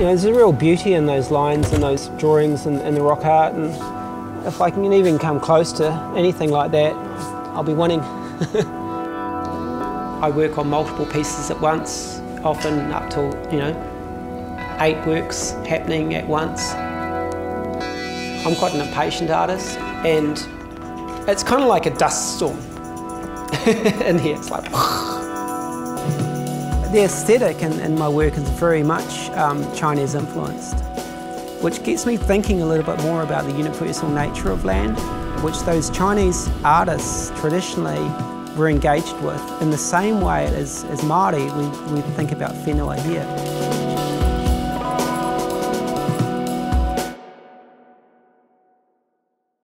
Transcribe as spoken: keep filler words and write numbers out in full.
You know, there's a real beauty in those lines and those drawings and, and the rock art, and if I can even come close to anything like that, I'll be winning. I work on multiple pieces at once, often up to, you know, eight works happening at once. I'm quite an impatient artist, and it's kind of like a dust storm in here. It's like... The aesthetic in, in my work is very much um, Chinese influenced, which gets me thinking a little bit more about the universal nature of land, which those Chinese artists traditionally were engaged with in the same way as, as Māori we, we think about whenua here.